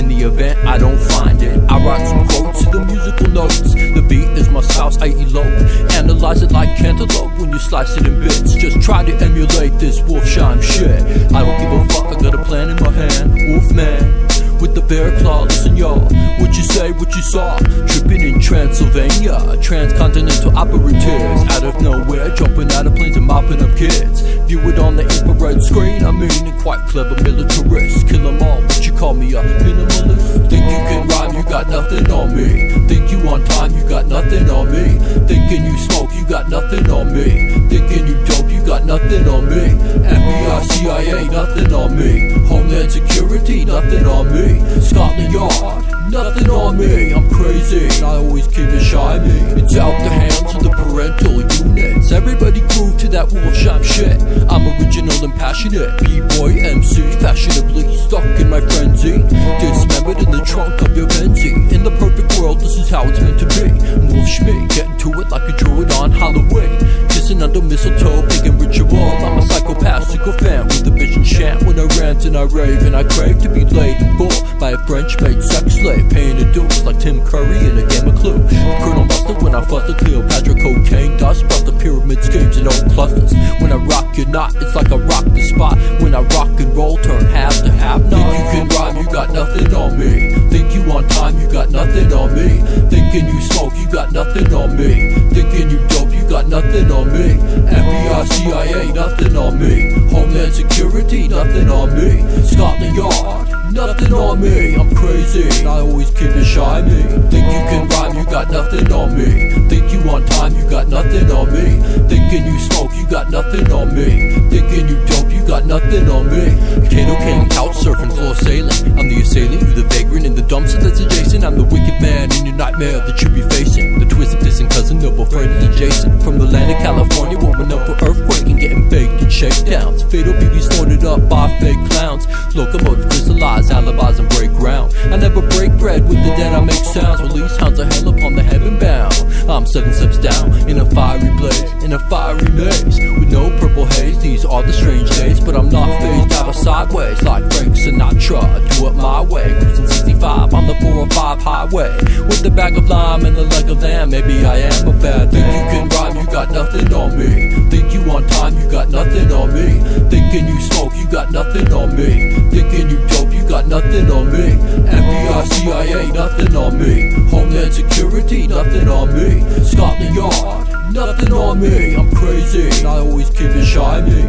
in the event I don't find it. I write some quotes to the musical notes. The beat is my sauce, I elope. Analyze it like cantaloupe when you slice it in bits. Just try to emulate this Wolfsheim shit. I don't give a fuck, I got a plan in my hand. Wolfman with the bear claw, listen y'all, what you say, what you saw, tripping in Transylvania, transcontinental operatives, out of nowhere, jumping out of planes and mopping up kids, view it on the infrared screen, I mean, quite clever militarist, kill them all, but you call me a minimalist, think you can rhyme, you got nothing on me, think you on time, you got nothing on me, thinking you smoke, you got nothing on me, thinking you dope, you got nothing on me, FBI, CIA, nothing on me, Homeland Security, nothing on me, Scotland Yard, nothing on me. I'm crazy, and I always keep it shiny. It's out the hands of the parental units. Everybody groove to that Wolfsheim shit. I'm original and passionate, B-boy MC, fashionably stuck in my frenzy, dismembered in the trunk of your Benzie. In the perfect world, this is how it's meant to be. Wolf Schmee, getting to it like a druid on Halloween, kissing under mistletoe, picking ritual. I'm a psychopath, sycophant with a bitch and chant. When I rant and I rave and I crave to be laid in full by a French maid sex slave, paying the dues like Tim Curry in a game of Clue. Colonel Mustard when I fluster, Cleopatra cocaine dust, bust the pyramid schemes and old clusters. When I rock your knot, it's like I rock the spot. When I rock and roll, turn half to half. Think you can rhyme, you got nothing on me. Think you on time, you got nothing on me. Thinking you smoke, you got nothing on me. Thinking you dope, you got nothing on me. FBI, CIA, nothing on me. Homeland Security, nothing on me. Scotland Yard, nothing on me. I'm crazy, and I always keep it shiny. Think you can rhyme, you got nothing on me. Think you on time, you got nothing on me. Thinking you smoke, you got nothing on me. Thinking you dope, you got nothing on me. Potato cane, couch surfing, floor sailing. I'm the assailant, you the vagrant in the dumpster that's adjacent. I'm the wicked man in your nightmare that you be facing. The twisted distant cousin of Freddy and Jason from the land of California, warming up for earthquake and getting baked in shakedowns. Fatal beauty snorted up by fake clowns. Locomotives crystallize, alibis and break ground. I never break bread with the dead, I make sounds. Release hounds of hell upon the heaven bound. I'm 7 steps down in a fiery blaze, in a fiery maze with no purple haze. These are the strange days, but I'm not phased. I was sideways like Frank Sinatra. I do it my way, cruising 65 on the 405 highway with the back of lime and the leg of lamb. Maybe I am a bad man. Think you can rhyme, you got nothing on me. Think you on time, you got nothing on me. Thinking you smoke, you got nothing on me. Thinking you dope, you got nothing on me. FBI, CIA, nothing on me. Homeland Security, nothing on me. Scotland Yard, nothing on me. I'm crazy, and I always keep it shiny.